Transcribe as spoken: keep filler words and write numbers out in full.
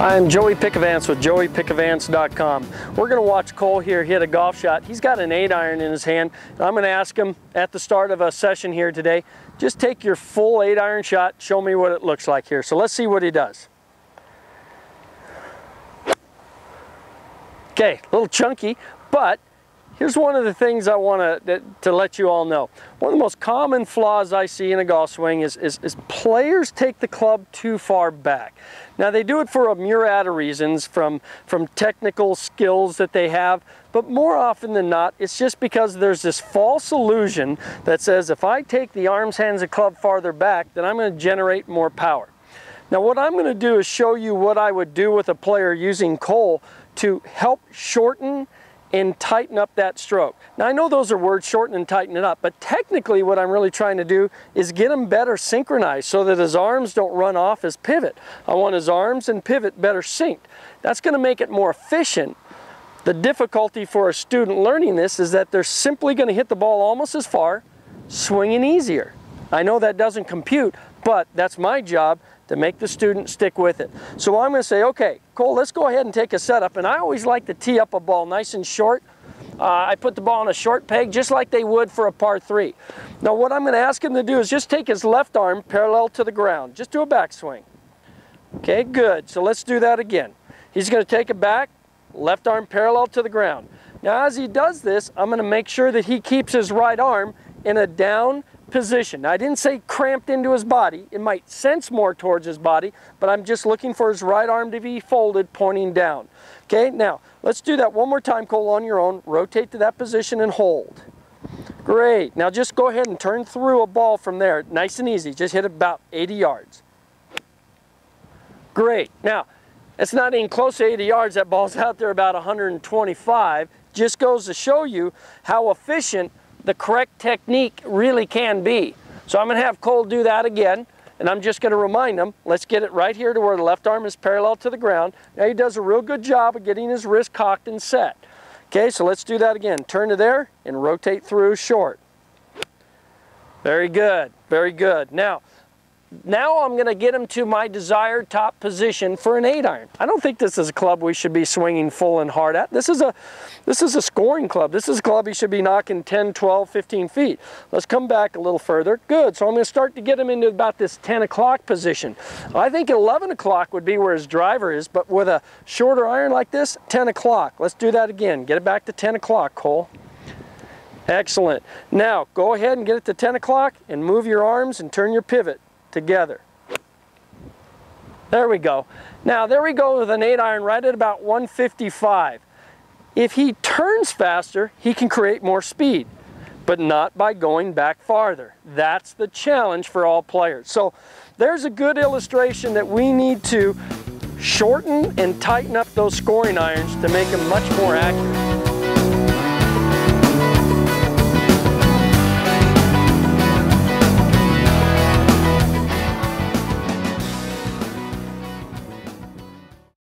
I'm Joey Pickavance with joey pickavance dot com. We're going to watch Cole here hit a golf shot. He's got an eight iron in his hand. And I'm going to ask him at the start of a session here today, just take your full eight iron shot, show me what it looks like here. So let's see what he does. Okay, a little chunky, but here's one of the things I want to, to let you all know. One of the most common flaws I see in a golf swing is, is, is players take the club too far back. Now they do it for a myriad of reasons, from, from technical skills that they have, but more often than not, it's just because there's this false illusion that says if I take the arms, hands, and club farther back, then I'm going to generate more power. Now what I'm going to do is show you what I would do with a player using Cole to help shorten and tighten up that stroke. Now I know those are words, shorten and tighten it up, but technically what I'm really trying to do is get him better synchronized so that his arms don't run off his pivot. I want his arms and pivot better synced. That's going to make it more efficient. The difficulty for a student learning this is that they're simply going to hit the ball almost as far, swinging easier. I know that doesn't compute, but that's my job to make the student stick with it. So I'm going to say, okay, Cole, let's go ahead and take a setup. And I always like to tee up a ball nice and short. Uh, I put the ball on a short peg just like they would for a par three. Now what I'm going to ask him to do is just take his left arm parallel to the ground. Just do a backswing. Okay, good. So let's do that again. He's going to take it back, left arm parallel to the ground. Now as he does this, I'm going to make sure that he keeps his right arm in a down position. Now, I didn't say cramped into his body. It might sense more towards his body, but I'm just looking for his right arm to be folded, pointing down. Okay, now let's do that one more time, Cole, on your own. Rotate to that position and hold. Great. Now just go ahead and turn through a ball from there. Nice and easy. Just hit about eighty yards. Great. Now, it's not even close to eighty yards. That ball's out there about one hundred twenty-five. Just goes to show you how efficient the correct technique really can be. So I'm going to have Cole do that again, and I'm just going to remind him, let's get it right here to where the left arm is parallel to the ground. Now he does a real good job of getting his wrist cocked and set. Okay, so let's do that again. Turn to there and rotate through short. Very good, very good. Now, now I'm going to get him to my desired top position for an eight iron. I don't think this is a club we should be swinging full and hard at. This is a, this is a scoring club. This is a club he should be knocking ten, twelve, fifteen feet. Let's come back a little further. Good. So I'm going to start to get him into about this ten o'clock position. I think eleven o'clock would be where his driver is, but with a shorter iron like this, ten o'clock. Let's do that again. Get it back to ten o'clock, Cole. Excellent. Now go ahead and get it to ten o'clock and move your arms and turn your pivot together. There we go. Now there we go with an eight iron right at about one fifty-five. If he turns faster, he can create more speed, but not by going back farther. That's the challenge for all players. So there's a good illustration that we need to shorten and tighten up those scoring irons to make them much more accurate.